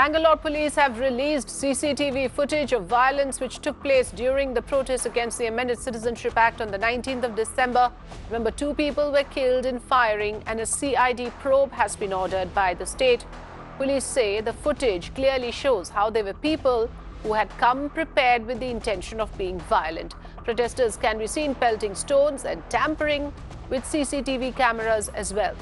Mangalore police have released CCTV footage of violence which took place during the protests against the Amended Citizenship Act on the 19th of December. Remember, 2 people were killed in firing and a CID probe has been ordered by the state. Police say the footage clearly shows how they were people who had come prepared with the intention of being violent. Protesters can be seen pelting stones and tampering with CCTV cameras as well.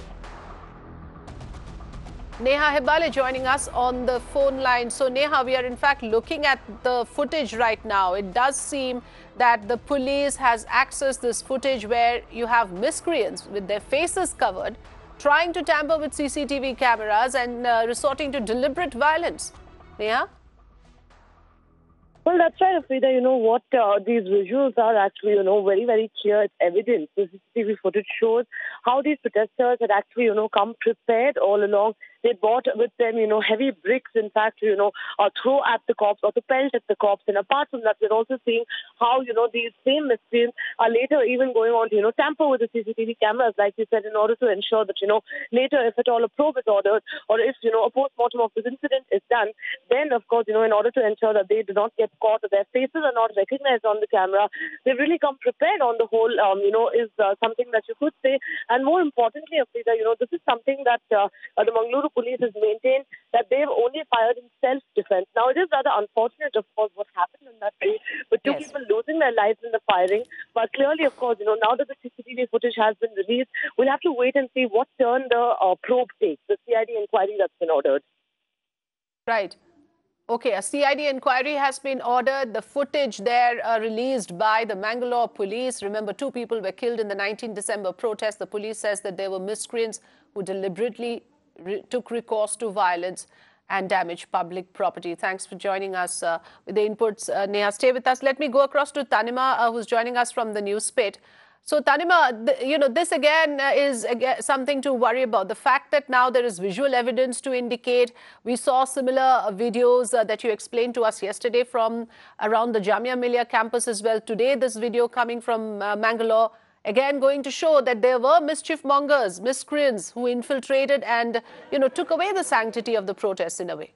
Neha Hibale joining us on the phone line. So Neha, we are in fact looking at the footage right now. It does seem that the police has accessed this footage where you have miscreants with their faces covered, trying to tamper with CCTV cameras and resorting to deliberate violence. Neha? Well, that's right, Afrida. You know what? These visuals are actually, very, very clear. It's evidence. The CCTV footage shows how these protesters had actually, come prepared all along. They brought with them, heavy bricks, in fact, throw at the cops or to pelt at the cops. And apart from that, we're also seeing how, these same miscreants are later even going on to, tamper with the CCTV cameras, like you said, in order to ensure that, later, if at all a probe is ordered or if, a post-mortem of this incident is done, then, of course, in order to ensure that they do not get caught or their faces are not recognized on the camera, they've really come prepared on the whole, is something that you could say. And more importantly, Afrida, this is something that the Mangaluru police has maintained that they've only fired in self-defense. Now, it is rather unfortunate, of course, what happened in that day, with two people losing their lives in the firing. But clearly, of course, now that the CCTV footage has been released, we'll have to wait and see what turn the probe takes, the CID inquiry that's been ordered. Right. Okay, a CID inquiry has been ordered. The footage there released by the Mangalore police. Remember, 2 people were killed in the 19 December protest. The police says that there were miscreants who deliberately took recourse to violence and damaged public property. Thanks for joining us with the inputs, Neha. Stay with us. Let me go across to Tanima, who's joining us from the news pit. So, Tanima, this again is something to worry about. The fact that now there is visual evidence to indicate. We saw similar videos that you explained to us yesterday from around the Jamia Millia campus as well. Today, this video coming from Mangalore, again going to show that there were mischief mongers, miscreants who infiltrated and, took away the sanctity of the protests in a way.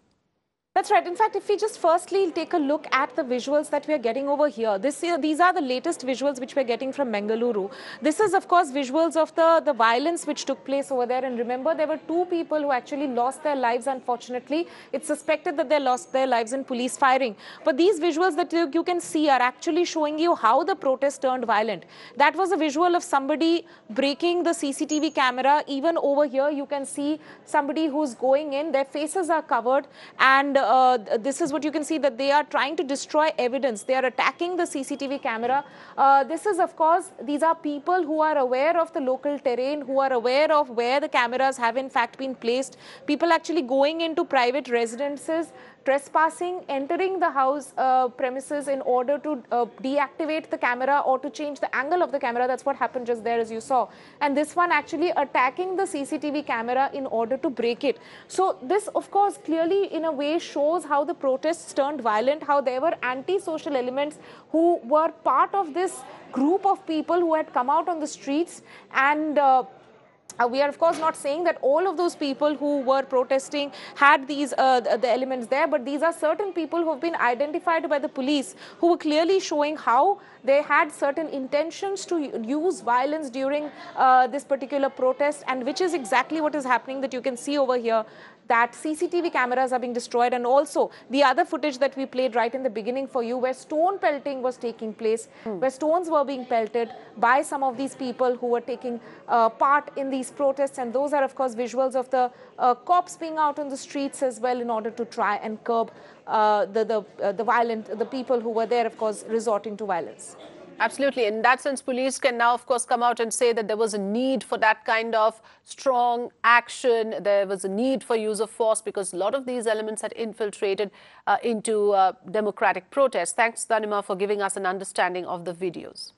That's right. In fact, if we just firstly take a look at the visuals that we are getting over here, these are the latest visuals which we are getting from Mangaluru. This is, of course, visuals of the violence which took place over there. And remember, there were 2 people who actually lost their lives, unfortunately. It's suspected that they lost their lives in police firing. But these visuals that you can see are actually showing you how the protest turned violent. That was a visual of somebody breaking the CCTV camera. Even over here, you can see somebody who's going in. Their faces are covered and this is what you can see, that they are trying to destroy evidence. They are attacking the CCTV camera. This is, of course, these are people who are aware of the local terrain, who are aware of where the cameras have in fact been placed. People actually going into private residences, trespassing, entering the house premises in order to deactivate the camera or to change the angle of the camera. That's what happened just there, as you saw. And this one actually attacking the CCTV camera in order to break it. So this, of course, clearly in a way shows how the protests turned violent, how there were anti-social elements who were part of this group of people who had come out on the streets. And we are, of course, not saying that all of those people who were protesting had these the elements there, but these are certain people who have been identified by the police, who were clearly showing how they had certain intentions to use violence during this particular protest, and which is exactly what is happening, that you can see over here, that CCTV cameras are being destroyed. And also the other footage that we played right in the beginning for you, where stone pelting was taking place, where stones were being pelted by some of these people who were taking part in these protests. And those are, of course, visuals of the cops being out on the streets as well in order to try and curb the people who were there, of course, resorting to violence. Absolutely. In that sense, police can now, of course, come out and say that there was a need for that kind of strong action. There was a need for use of force because a lot of these elements had infiltrated into democratic protests. Thanks, Tanima, for giving us an understanding of the videos.